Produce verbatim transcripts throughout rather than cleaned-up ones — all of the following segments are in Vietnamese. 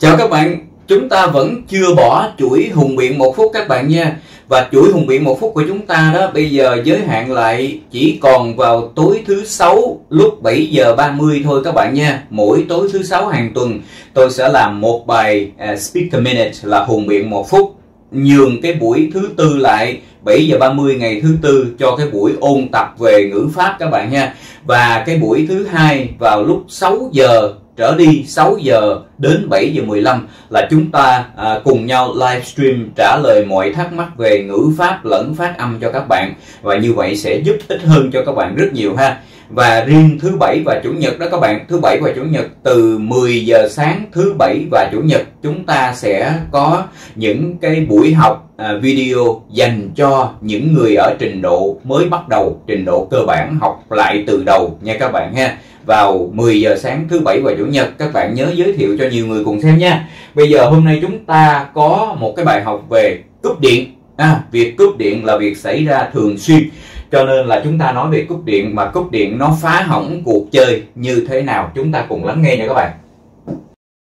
Chào các bạn, chúng ta vẫn chưa bỏ chuỗi hùng biện một phút các bạn nha. Và chuỗi hùng biện một phút của chúng ta đó bây giờ giới hạn lại chỉ còn vào tối thứ sáu lúc bảy giờ ba mươi thôi các bạn nha. Mỗi tối thứ sáu hàng tuần tôi sẽ làm một bài uh, Speak a Minute là hùng biện một phút, nhường cái buổi thứ tư lại bảy giờ ba mươi ngày thứ tư cho cái buổi ôn tập về ngữ pháp các bạn nha. Và cái buổi thứ hai vào lúc sáu giờ trở đi, sáu giờ đến bảy giờ mười lăm là chúng ta à, cùng nhau livestream trả lời mọi thắc mắc về ngữ pháp lẫn phát âm cho các bạn, và như vậy sẽ giúp ích hơn cho các bạn rất nhiều ha. Và riêng thứ bảy và chủ nhật đó các bạn, thứ bảy và chủ nhật từ mười giờ sáng thứ bảy và chủ nhật chúng ta sẽ có những cái buổi học à, video dành cho những người ở trình độ mới bắt đầu, trình độ cơ bản, học lại từ đầu nha các bạn ha. Vào mười giờ sáng thứ bảy và chủ nhật, các bạn nhớ giới thiệu cho nhiều người cùng xem nha. Bây giờ hôm nay chúng ta có một cái bài học về cúp điện. À, việc cúp điện là việc xảy ra thường xuyên, cho nên là chúng ta nói về cúp điện, mà cúp điện nó phá hỏng cuộc chơi như thế nào. Chúng ta cùng lắng nghe nha các bạn.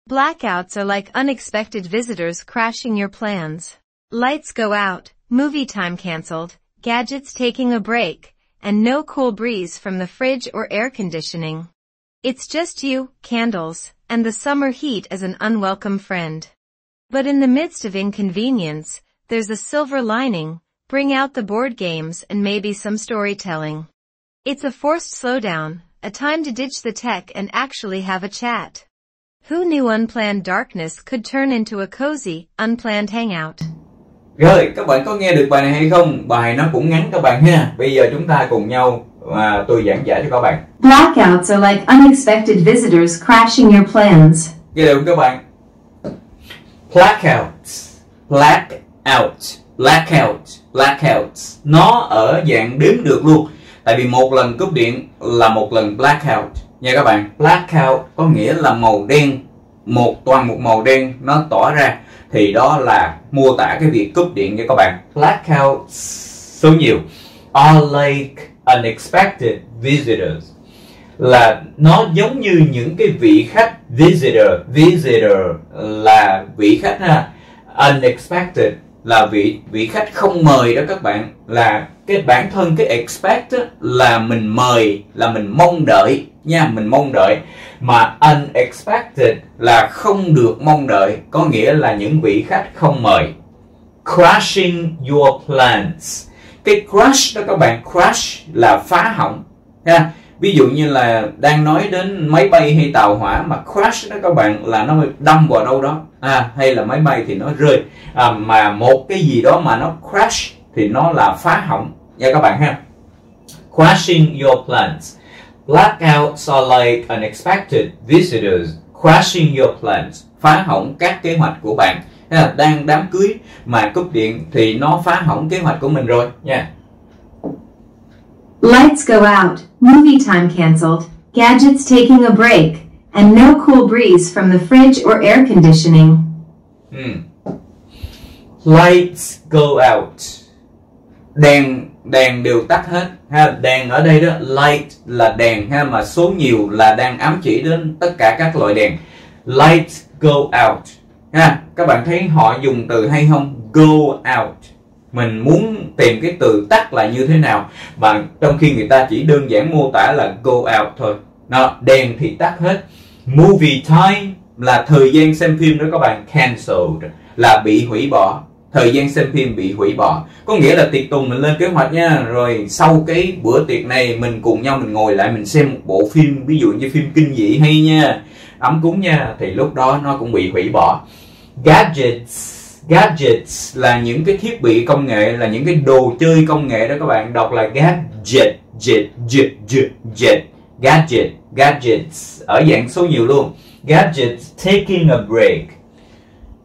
Blackouts are like unexpected visitors crashing your plans. Lights go out, movie time cancelled, gadgets taking a break, and no cool breeze from the fridge or air conditioning. It's just you, candles, and the summer heat as an unwelcome friend. But in the midst of inconvenience, there's a silver lining. Bring out the board games and maybe some storytelling. It's a forced slowdown, a time to ditch the tech and actually have a chat. Who knew unplanned darkness could turn into a cozy, unplanned hangout? Rồi, các bạn có nghe được bài này hay không? Bài nó cũng ngắn các bạn ha. Bây giờ chúng ta cùng nhau à, tôi giảng giải cho các bạn. Blackouts are like unexpected visitors crashing your plans. Nghe được không các bạn? Blackouts, blackouts, blackouts, blackouts. Nó ở dạng đếm được luôn. Tại vì một lần cúp điện là một lần blackout nha các bạn. Blackout có nghĩa là màu đen, một toàn một màu đen nó tỏa ra. Thì đó là mô tả cái việc cúp điện cho các bạn. Blackouts số nhiều are like unexpected visitors, là nó giống như những cái vị khách. Visitor, visitor là vị khách ha. Unexpected là vị vị khách không mời đó các bạn. Là cái bản thân cái expect là mình mời, là mình mong đợi nha, mình mong đợi. Mà unexpected là không được mong đợi, có nghĩa là những vị khách không mời. Crashing your plans. Cái crash đó các bạn, crash là phá hỏng ha. Ví dụ như là đang nói đến máy bay hay tàu hỏa, mà crash đó các bạn là nó đâm vào đâu đó à, hay là máy bay thì nó rơi à, mà một cái gì đó mà nó crash thì nó là phá hỏng nha các bạn ha. Crashing your plans. Blackouts are like unexpected visitors crashing your plans. Phá hỏng các kế hoạch của bạn. Đang đám cưới mà cúp điện thì nó phá hỏng kế hoạch của mình rồi nha. Lights go out, movie time cancelled, gadgets taking a break, and no cool breeze from the fridge or air conditioning. Hmm. Lights go out. Đèn đèn đều tắt hết ha. Đèn ở đây đó, light là đèn ha, mà số nhiều là đang ám chỉ đến tất cả các loại đèn. Lights go out ha. Các bạn thấy họ dùng từ hay không? Go out. Mình muốn tìm cái từ tắt là như thế nào mà trong khi người ta chỉ đơn giản mô tả là go out thôi. Đó, đèn thì tắt hết. Movie time là thời gian xem phim đó các bạn. Cancelled là bị hủy bỏ. Thời gian xem phim bị hủy bỏ. Có nghĩa là tiệc tùng mình lên kế hoạch nha. Rồi sau cái bữa tiệc này mình cùng nhau mình ngồi lại mình xem một bộ phim, ví dụ như phim kinh dị hay nha, ấm cúng nha. Thì lúc đó nó cũng bị hủy bỏ. Gadgets. Gadgets là những cái thiết bị công nghệ, là những cái đồ chơi công nghệ đó các bạn. Đọc là gadget, jet, jet, jet, jet. Gadget, gadgets ở dạng số nhiều luôn. Gadgets taking a break.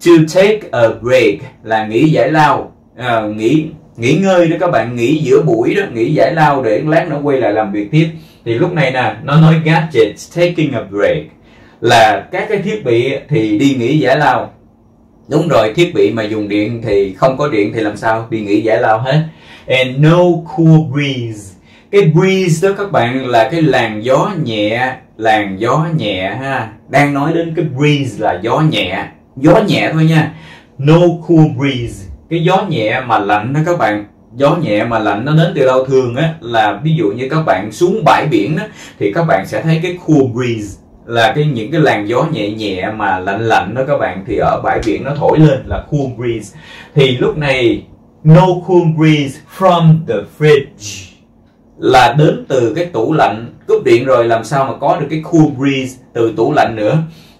To take a break là nghỉ giải lao, à, nghỉ nghỉ ngơi đó các bạn, nghỉ giữa buổi đó, nghỉ giải lao để lát nó quay lại làm việc tiếp. Thì lúc này nè, nó nói gadgets taking a break là các cái thiết bị thì đi nghỉ giải lao. Đúng rồi, thiết bị mà dùng điện thì không có điện thì làm sao, đi nghỉ giải lao hết. And no cool breeze. Cái breeze đó các bạn là cái làn gió nhẹ, làn gió nhẹ ha. Đang nói đến cái breeze là gió nhẹ. gió nhẹ thôi nha. No cool breeze, cái gió nhẹ mà lạnh đó các bạn. Gió nhẹ mà lạnh nó đến từ đâu? Thường á là ví dụ như các bạn xuống bãi biển đó, thì các bạn sẽ thấy cái cool breeze là cái những cái làn gió nhẹ nhẹ mà lạnh lạnh đó các bạn, thì ở bãi biển nó thổi lên là cool breeze. Thì lúc này no cool breeze from the fridge là đến từ cái tủ lạnh. Cúp điện rồi làm sao mà có được cái cool breeze từ tủ lạnh nữa.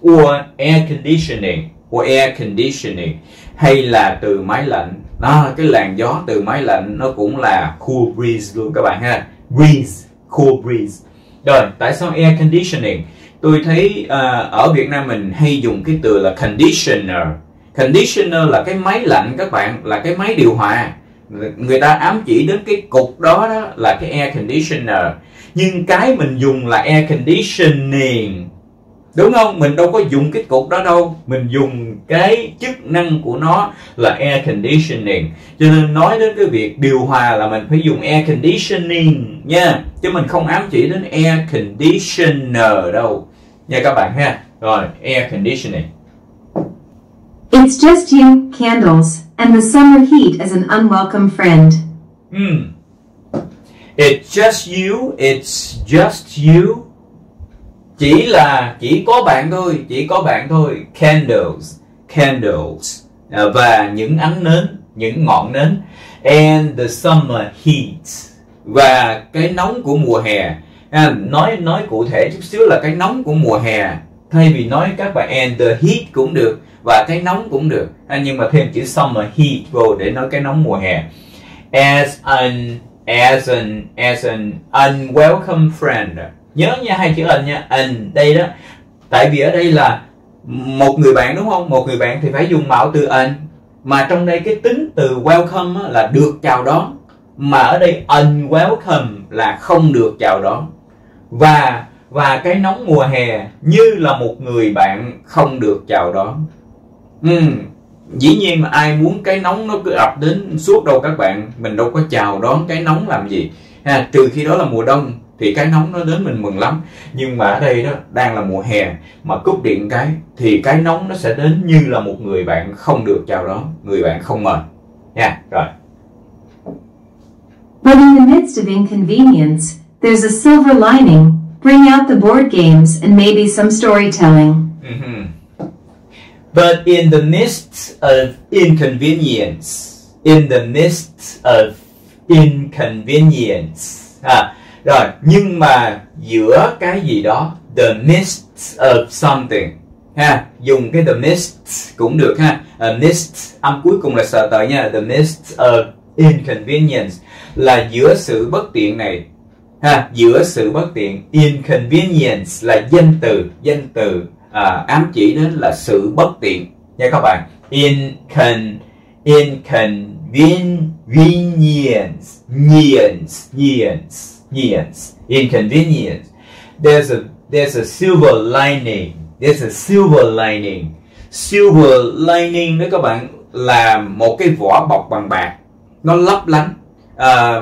Or air conditioning, or air conditioning, hay là từ máy lạnh. Đó, cái làn gió từ máy lạnh nó cũng là cool breeze luôn các bạn ha. Breeze, cool breeze. Rồi, tại sao air conditioning? Tôi thấy uh, ở Việt Nam mình hay dùng cái từ là conditioner. Conditioner là cái máy lạnh các bạn, là cái máy điều hòa. Người ta ám chỉ đến cái cục đó, đó là cái air conditioner. Nhưng cái mình dùng là air conditioning, đúng không? Mình đâu có dùng cái cục đó đâu. Mình dùng cái chức năng của nó là air conditioning. Cho nên nói đến cái việc điều hòa là mình phải dùng air conditioning nha. Chứ mình không ám chỉ đến air conditioner đâu nha các bạn ha. Rồi, air conditioning. It's just you, candles, and the summer heat as an unwelcome friend. Mm. It's just you, it's just you. Chỉ là, chỉ có bạn thôi, chỉ có bạn thôi. Candles, candles. À, và những ánh nến, những ngọn nến. And the summer heat. Và cái nóng của mùa hè. À, nói nói cụ thể chút xíu là cái nóng của mùa hè. Thay vì nói các bạn and the heat cũng được, và cái nóng cũng được. À, nhưng mà thêm chữ summer heat vô để nói cái nóng mùa hè. As an, as an, as an unwelcome friend. Nhớ nha, hai chữ an nha, an đây đó. Tại vì ở đây là một người bạn đúng không? Một người bạn thì phải dùng mạo từ an. Mà trong đây cái tính từ welcome là được chào đón. Mà ở đây unwelcome là không được chào đón. Và và cái nóng mùa hè như là một người bạn không được chào đón. Ừ, dĩ nhiên mà ai muốn cái nóng nó cứ ập đến suốt đâu các bạn. Mình đâu có chào đón cái nóng làm gì ha, trừ khi đó là mùa đông thì cái nóng nó đến mình mừng lắm. Nhưng mà ở đây đó đang là mùa hè mà cúp điện cái thì cái nóng nó sẽ đến như là một người bạn không được chào đón, người bạn không mời nha. Rồi, but in the midst of inconvenience there's a silver lining. Bring out the board games and maybe some storytelling. Mm-hmm. But in the midst of inconvenience, in the midst of inconvenience. À, rồi, nhưng mà giữa cái gì đó, the midst of something. Ha, dùng cái the midst cũng được ha. A midst, âm cuối cùng là sợ tới nha. The midst of inconvenience là giữa sự bất tiện này. Ha, giữa sự bất tiện. Inconvenience là danh từ, danh từ à, ám chỉ đến là sự bất tiện nha các bạn. Incon, inconvenience, nience, nience, nience, inconvenience. There's a there's a silver lining, there's a silver lining. Silver lining đó các bạn là một cái vỏ bọc bằng bạc, nó lấp lánh. À,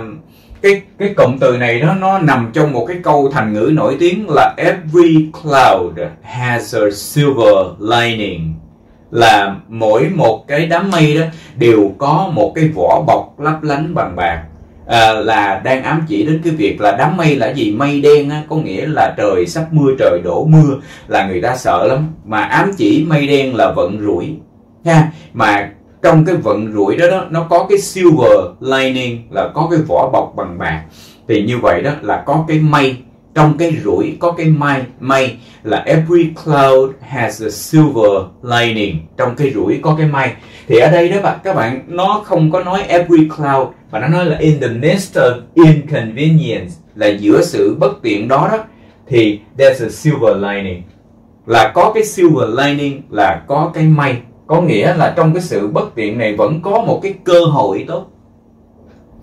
Cái, cái cụm từ này đó, nó nằm trong một cái câu thành ngữ nổi tiếng là every cloud has a silver lining. Là mỗi một cái đám mây đó đều có một cái vỏ bọc lấp lánh bằng bạc. À, là đang ám chỉ đến cái việc là đám mây là gì? Mây đen á, có nghĩa là trời sắp mưa, trời đổ mưa là người ta sợ lắm. Mà ám chỉ mây đen là vận rủi ha. Mà trong cái vận rủi đó, đó nó có cái silver lining là có cái vỏ bọc bằng bạc. Thì như vậy đó là có cái mây, trong cái rủi có cái may, may là every cloud has a silver lining. Trong cái rủi có cái may. Thì ở đây đó bạn, các bạn nó không có nói every cloud mà nó nói là in the midst of inconvenience, là giữa sự bất tiện đó đó thì there's a silver lining. Là có cái silver lining là có cái may. Có nghĩa là trong cái sự bất tiện này vẫn có một cái cơ hội tốt.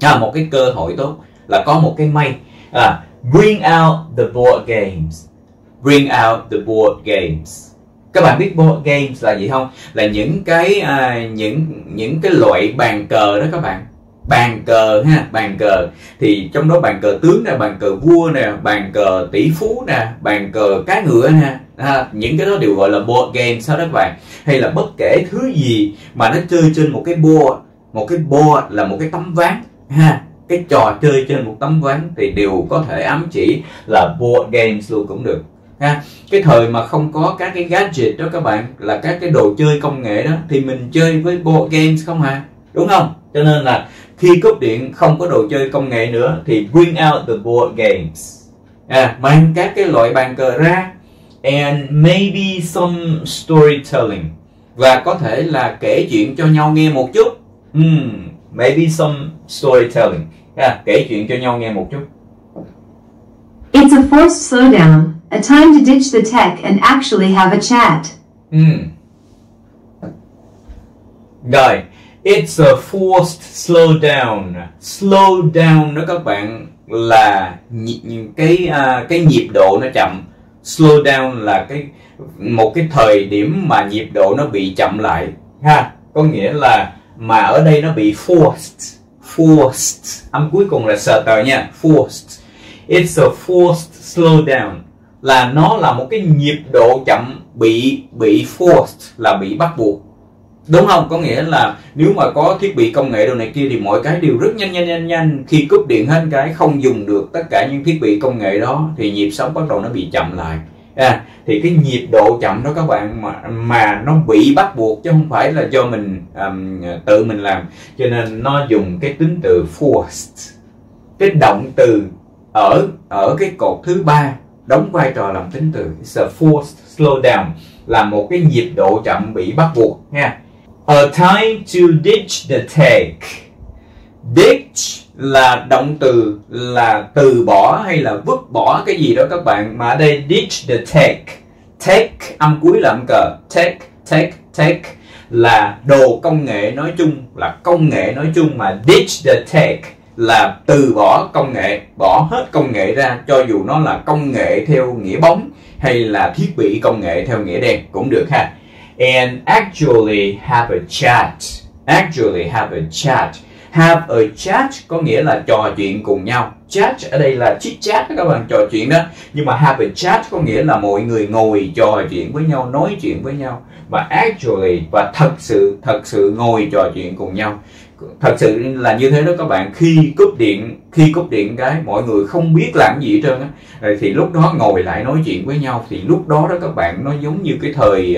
À, một cái cơ hội tốt là có một cái may. À, bring out the board games. Bring out the board games. Các bạn biết board games là gì không? Là những cái à, những những cái loại bàn cờ đó các bạn. bàn cờ ha, bàn cờ thì trong đó bàn cờ tướng nè, bàn cờ vua nè, bàn cờ tỷ phú nè, bàn cờ cá ngựa nè, à, những cái đó đều gọi là board game sao đó các bạn. Hay là bất kể thứ gì mà nó chơi trên một cái board, một cái board là một cái tấm ván ha, cái trò chơi trên một tấm ván thì đều có thể ám chỉ là board games luôn cũng được ha. Cái thời mà không có các cái gadget đó các bạn, là các cái đồ chơi công nghệ đó, thì mình chơi với board games không hả, đúng không? Cho nên là khi cúp điện không có đồ chơi công nghệ nữa thì bring out the board games, à, mang các cái loại bàn cờ ra, and maybe some storytelling, và có thể là kể chuyện cho nhau nghe một chút. Hmm, maybe some storytelling, à, kể chuyện cho nhau nghe một chút. It's a forced slowdown, a time to ditch the tech and actually have a chat. Hmm. Rồi. It's a forced slowdown. Slowdown đó các bạn là cái uh, cái nhịp độ nó chậm. Slowdown là cái một cái thời điểm mà nhịp độ nó bị chậm lại ha. Có nghĩa là mà ở đây nó bị forced. Forced. Âm cuối cùng là sợ tờ nha. Forced. It's a forced slowdown. Là nó là một cái nhịp độ chậm bị bị forced, là bị bắt buộc. Đúng không? Có nghĩa là nếu mà có thiết bị công nghệ đồ này kia thì mọi cái đều rất nhanh nhanh nhanh nhanh. Khi cúp điện hết cái không dùng được tất cả những thiết bị công nghệ đó thì nhịp sống bắt đầu nó bị chậm lại. À, thì cái nhịp độ chậm đó các bạn mà mà nó bị bắt buộc chứ không phải là do mình um, tự mình làm. Cho nên nó dùng cái tính từ forced. Cái động từ ở ở cái cột thứ ba đóng vai trò làm tính từ. It's a forced slowdown, là một cái nhịp độ chậm bị bắt buộc nha. A time to ditch the tech. Ditch là động từ, là từ bỏ hay là vứt bỏ cái gì đó các bạn. Mà ở đây ditch the tech. Tech, âm cuối là âm cờ. Tech, tech, tech là đồ công nghệ nói chung, là công nghệ nói chung. Mà ditch the tech là từ bỏ công nghệ, bỏ hết công nghệ ra, cho dù nó là công nghệ theo nghĩa bóng hay là thiết bị công nghệ theo nghĩa đen cũng được ha. And actually have a chat. Actually have a chat. Have a chat có nghĩa là trò chuyện cùng nhau. Chat ở đây là chit chat các bạn, trò chuyện đó. Nhưng mà have a chat có nghĩa là mọi người ngồi trò chuyện với nhau, nói chuyện với nhau. Và actually và thật sự, thật sự ngồi trò chuyện cùng nhau. Thật sự là như thế đó các bạn. Khi cúp điện, khi cúp điện cái mọi người không biết làm gì hết trơn á, thì lúc đó ngồi lại nói chuyện với nhau. Thì lúc đó đó các bạn, nó giống như cái thời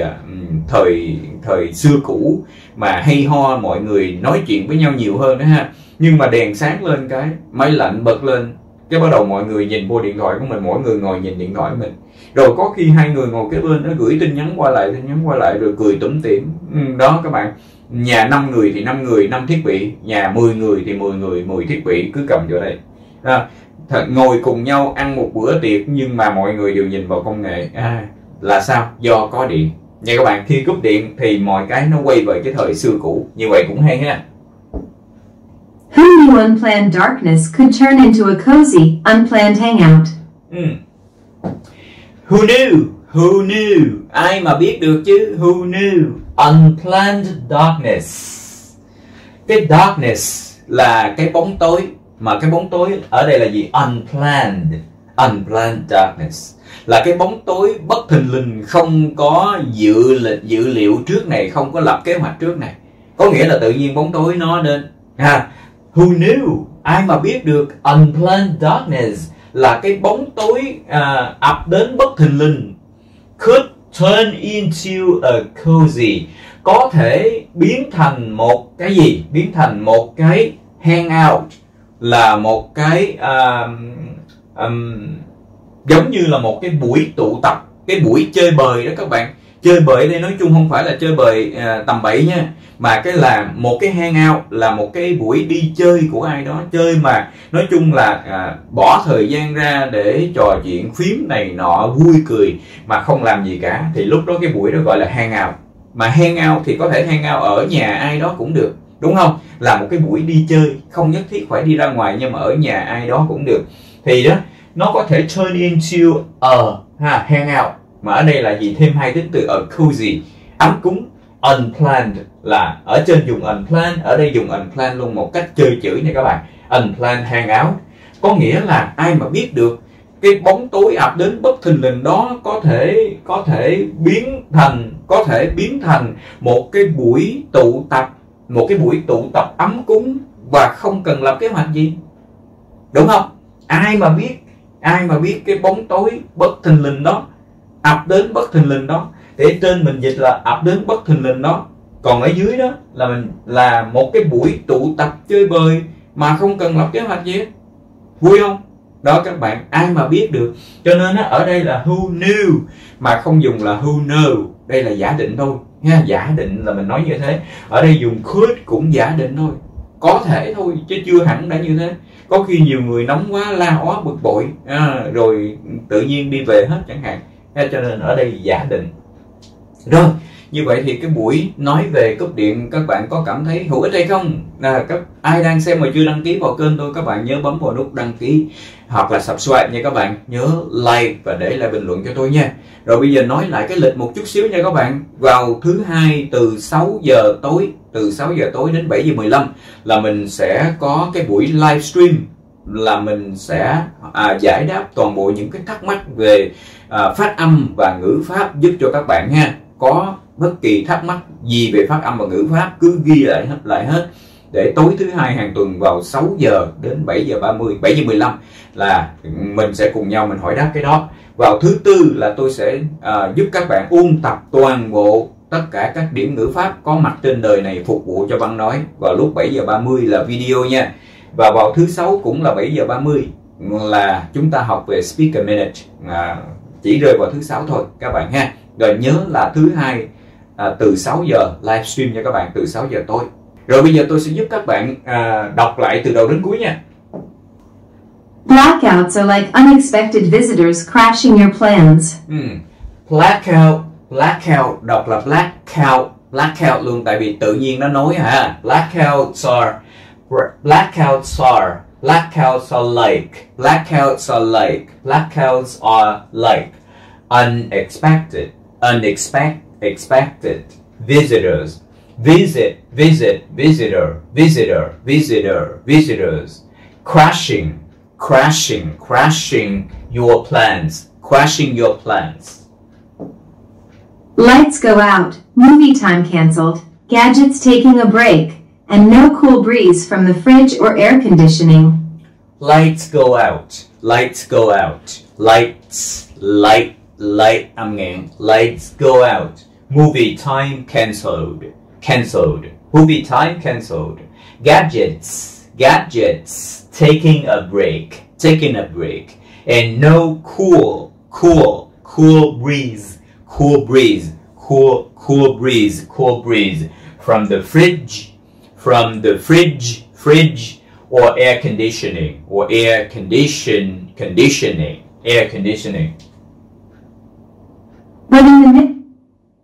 thời thời xưa cũ mà hay ho, mọi người nói chuyện với nhau nhiều hơn đó ha. Nhưng mà đèn sáng lên cái, máy lạnh bật lên cái bắt đầu mọi người nhìn vô điện thoại của mình, mỗi người ngồi nhìn điện thoại của mình. Rồi có khi hai người ngồi kế bên nó gửi tin nhắn qua lại, tin nhắn qua lại rồi cười tủm tỉm. Đó các bạn. Nhà năm người thì năm người, năm thiết bị. Nhà mười người thì mười người, mười thiết bị. Cứ cầm vô đây à, thật, ngồi cùng nhau ăn một bữa tiệc. Nhưng mà mọi người đều nhìn vào công nghệ à, là sao? Do có điện nha các bạn. Khi cúp điện thì mọi cái nó quay về cái thời xưa cũ. Như vậy cũng hay ha. Who knew unplanned darkness could turn into a cozy, unplanned hangout? Mm. Who knew? Who knew? Ai mà biết được chứ? Who knew? Unplanned darkness. Cái darkness là cái bóng tối. Mà cái bóng tối ở đây là gì? Unplanned. Unplanned darkness là cái bóng tối bất thình lình, không có dự lịch, dự liệu trước này, không có lập kế hoạch trước này. Có nghĩa là tự nhiên bóng tối nó nên ha. Who knew? Ai mà biết được? Unplanned darkness là cái bóng tối à, ập đến bất thình lình. Could turn into a cozy, có thể biến thành một cái gì? Biến thành một cái hangout, là một cái um, um, giống như là một cái buổi tụ tập, cái buổi chơi bời đó các bạn. Chơi bời đây nói chung không phải là chơi bời uh, tầm bậy nha, mà cái là một cái hangout là một cái buổi đi chơi của ai đó, chơi mà nói chung là à, bỏ thời gian ra để trò chuyện phím này nọ vui cười mà không làm gì cả, thì lúc đó cái buổi đó gọi là hangout. Mà hangout thì có thể hangout ở nhà ai đó cũng được, đúng không? Là một cái buổi đi chơi, không nhất thiết phải đi ra ngoài, nhưng mà ở nhà ai đó cũng được. Thì đó, nó có thể turn into a ha, hangout. Mà ở đây là gì? Thêm hai tính từ ở cozy, ấm cúng. unplanned là ở trên dùng unplanned, ở đây dùng unplanned luôn, một cách chơi chữ nha các bạn. Unplanned hangout có nghĩa là ai mà biết được cái bóng tối ập đến bất thình lình đó có thể có thể biến thành có thể biến thành một cái buổi tụ tập một cái buổi tụ tập ấm cúng và không cần lập kế hoạch gì, đúng không? Ai mà biết ai mà biết cái bóng tối bất thình lình đó ập đến bất thình lình đó, để trên mình dịch là ập đến bất thình lình đó, còn ở dưới đó là mình là một cái buổi tụ tập chơi bời mà không cần lập kế hoạch gì, vui không? Đó các bạn, ai mà biết được. Cho nên ở đây là who knew mà không dùng là who know. Đây là giả định thôi nha, giả định là mình nói như thế. Ở đây dùng could cũng giả định thôi, có thể thôi chứ chưa hẳn đã như thế. Có khi nhiều người nóng quá la ó bực bội à, rồi tự nhiên đi về hết chẳng hạn. Cho nên ở đây giả định. Rồi, như vậy thì cái buổi nói về cúp điện các bạn có cảm thấy hữu ích hay không? À, các ai đang xem mà chưa đăng ký vào kênh tôi, các bạn nhớ bấm vào nút đăng ký hoặc là subscribe nha các bạn. Nhớ like và để lại bình luận cho tôi nha. Rồi bây giờ nói lại cái lịch một chút xíu nha các bạn. Vào thứ hai từ sáu giờ tối, từ sáu giờ tối đến bảy giờ mười lăm là mình sẽ có cái buổi livestream, là mình sẽ à, giải đáp toàn bộ những cái thắc mắc về à, phát âm và ngữ pháp giúp cho các bạn ha. Có bất kỳ thắc mắc gì về phát âm và ngữ pháp cứ ghi lại hết lại hết để tối thứ hai hàng tuần vào sáu giờ đến bảy giờ ba mươi, bảy giờ mười lăm là mình sẽ cùng nhau mình hỏi đáp cái đó. Vào thứ tư là tôi sẽ à, giúp các bạn ôn tập toàn bộ tất cả các điểm ngữ pháp có mặt trên đời này phục vụ cho văn nói vào lúc bảy giờ ba mươi là video nha. Và vào thứ sáu cũng là bảy giờ ba mươi là chúng ta học về speak a minute, à, chỉ rơi vào thứ sáu thôi các bạn ha. Rồi nhớ là thứ hai à, từ sáu giờ livestream nha các bạn, từ sáu giờ tối. Rồi bây giờ tôi sẽ giúp các bạn à, đọc lại từ đầu đến cuối nha. Blackouts are like unexpected visitors crashing your plans. Hmm. Blackout, blackout đọc là blackout, blackout luôn tại vì tự nhiên nó nói ha. Blackouts are, blackouts are, blackouts are like, blackouts are like, blackouts are like. Unexpected, unexpected, expected, visitors, visit, visit, visitor, visitor, visitor, visitors, crashing, crashing, crashing your plans, crashing your plans. Lights go out, movie time cancelled, gadgets taking a break, and no cool breeze from the fridge or air conditioning. Lights go out, lights go out, lights, light. Light âm nghẹn. Lights go out. Movie time cancelled. Cancelled. Movie time cancelled. Gadgets. Gadgets. Taking a break. Taking a break. And no cool. Cool. Cool breeze. Cool breeze. Cool. Cool breeze. Cool breeze. From the fridge. From the fridge. Fridge. Or air conditioning. Or air condition. Conditioning. Air conditioning. But in the mid,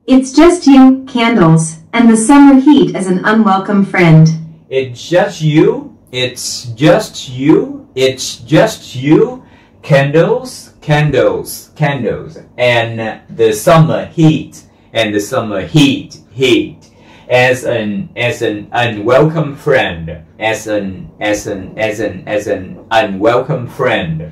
it's just you, candles, and the summer heat as an unwelcome friend. It's just you, it's just you, it's just you, candles, candles, candles, and the summer heat, and the summer heat, heat, as an, as an unwelcome friend, as an, as an, as an, as an unwelcome friend.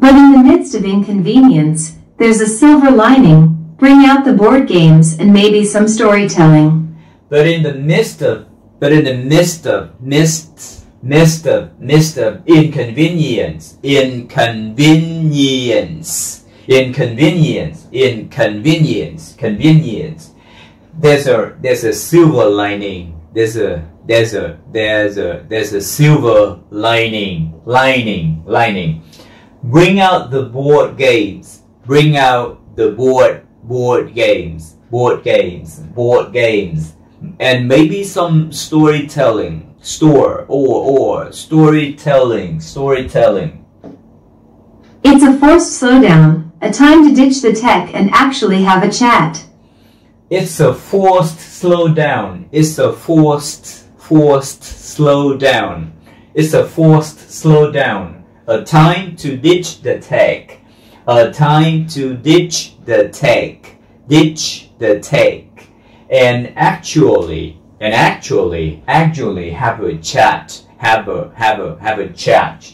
But in the midst of inconvenience, there's a silver lining. Bring out the board games and maybe some storytelling. But in the midst of, but in the midst of, midst, midst of, midst of inconvenience, inconvenience, inconvenience, inconvenience, convenience. There's a, there's a silver lining. There's a, there's a, there's a, there's a silver lining, lining, lining. Bring out the board games. Bring out the board, board games, board games, board games, and maybe some storytelling, store, or, or, storytelling, storytelling. It's a forced slowdown, a time to ditch the tech and actually have a chat. It's a forced slowdown, it's a forced, forced slowdown, it's a forced slowdown, a time to ditch the tech. A time to ditch the tech. Ditch the take, and actually, and actually, actually have a chat, have a, have a, have a chat.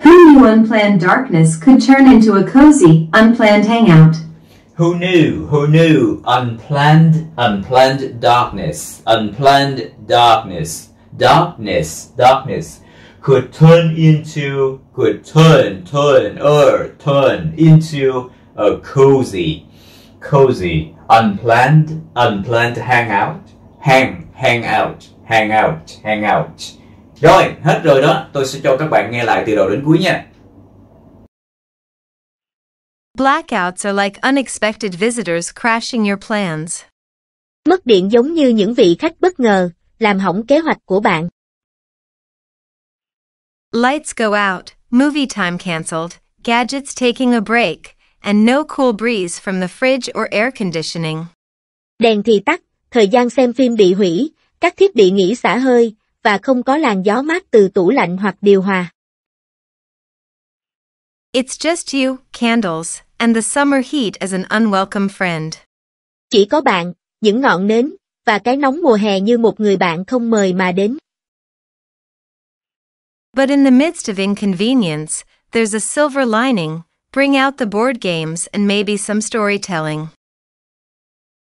Who knew unplanned darkness could turn into a cozy, unplanned hangout? Who knew, who knew unplanned, unplanned darkness, unplanned darkness, darkness, darkness could turn into, could turn, turn, er, turn into a cozy, cozy, unplanned, unplanned hangout, hang, hangout, hangout, hangout. Rồi, hết rồi đó, tôi sẽ cho các bạn nghe lại từ đầu đến cuối nha. Blackouts are like unexpected visitors crashing your plans. Mất điện giống như những vị khách bất ngờ, làm hỏng kế hoạch của bạn. Lights go out, movie time cancelled, gadgets taking a break, and no cool breeze from the fridge or air conditioning. Đèn thì tắt, thời gian xem phim bị hủy, các thiết bị nghỉ xả hơi, và không có làn gió mát từ tủ lạnh hoặc điều hòa. It's just you, candles, and the summer heat as an unwelcome friend. Chỉ có bạn, những ngọn nến, và cái nóng mùa hè như một người bạn không mời mà đến. But in the midst of inconvenience, there's a silver lining, bring out the board games and maybe some storytelling.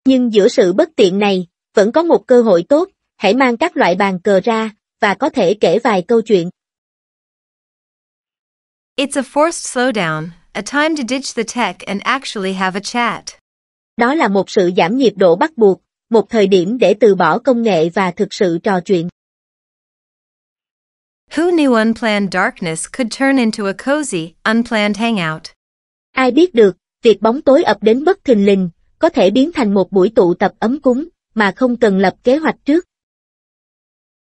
Nhưng giữa sự bất tiện này, vẫn có một cơ hội tốt, hãy mang các loại bàn cờ ra, và có thể kể vài câu chuyện. It's a forced slowdown, a time to ditch the tech and actually have a chat. Đó là một sự giảm nhịp độ bắt buộc, một thời điểm để từ bỏ công nghệ và thực sự trò chuyện. Who knew unplanned darkness could turn into a cozy, unplanned hangout? Ai biết được, việc bóng tối ập đến bất thình lình, có thể biến thành một buổi tụ tập ấm cúng, mà không cần lập kế hoạch trước.